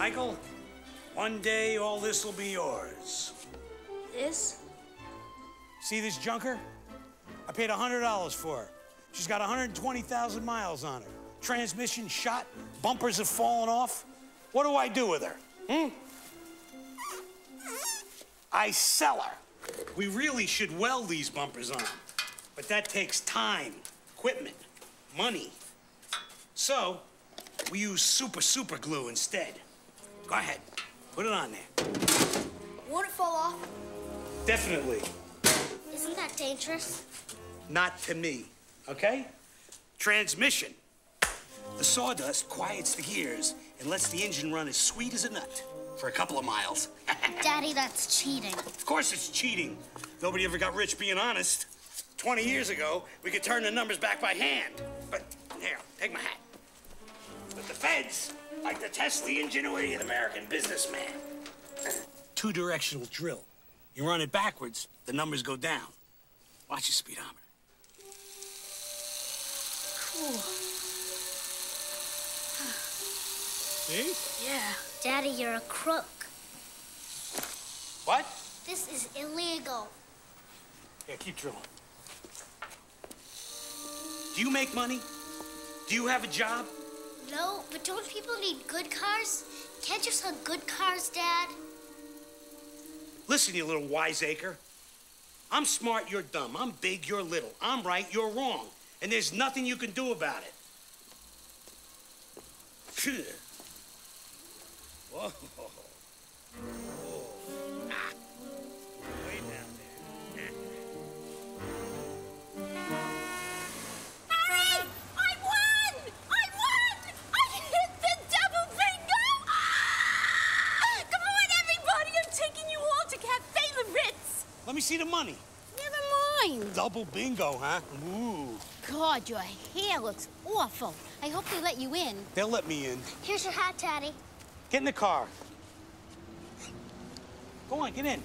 Michael, one day all this will be yours. This? See this junker? I paid $100 for her. She's got 120,000 miles on her. Transmission shot, bumpers have fallen off. What do I do with her? I sell her. We really should weld these bumpers on, but that takes time, equipment, money. So we use super glue instead. Go ahead, put it on there. Won't it fall off? Definitely. Isn't that dangerous? Not to me, okay? Transmission. The sawdust quiets the gears and lets the engine run as sweet as a nut for a couple of miles. Daddy, that's cheating. Of course it's cheating. Nobody ever got rich being honest. 20 years ago, we could turn the numbers back by hand. But here, take my hat. But the feds like to test the ingenuity of the American businessman. Two-directional drill. You run it backwards, the numbers go down. Watch your speedometer. Cool. See? Yeah. Daddy, you're a crook. What? This is illegal. Yeah, keep drilling. Do you make money? Do you have a job? No, but don't people need good cars? Can't you sell good cars, Dad? Listen, you little wiseacre. I'm smart, you're dumb. I'm big, you're little. I'm right, you're wrong. And there's nothing you can do about it. Phew. Whoa. Whoa. Ah. Way down there. Harry! I won! I won! I hit the double bingo! Ah! Come on, everybody! I'm taking you all to Cafe La Ritz! Let me see the money. Never mind. Double bingo, huh? Ooh. God, your hair looks awful. I hope they let you in. They'll let me in. Here's your hat, Daddy. Get in the car. Go on, get in.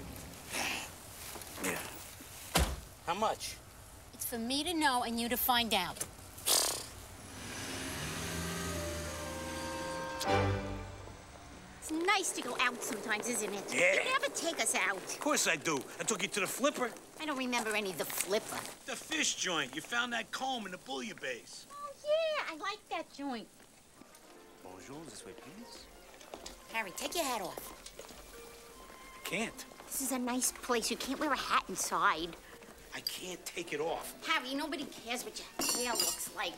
How much? It's for me to know and you to find out. It's nice to go out sometimes, isn't it? Yeah. You never take us out. Of course I do. I took you to the flipper. I don't remember any of the flipper. The fish joint. You found that comb in the bouillabaisse. Oh, yeah. I like that joint. Bonjour, this way, please. Harry, take your hat off. I can't. This is a nice place. You can't wear a hat inside. I can't take it off. Harry, nobody cares what your hair looks like.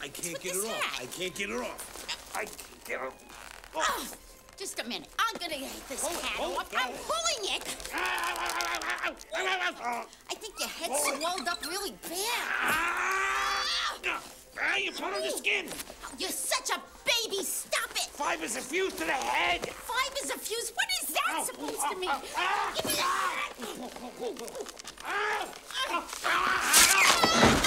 I can't get it off. I can't get it off. I can't get it off. Oh, just a minute. I'm gonna get this hat off. I'm pulling it. I think your head's swelled up really bad. Ah, you put on the skin. Oh, you're such a baby. Stop it. Fibers are fused to the head. Fibers are fused? What is that supposed to mean? Give me that.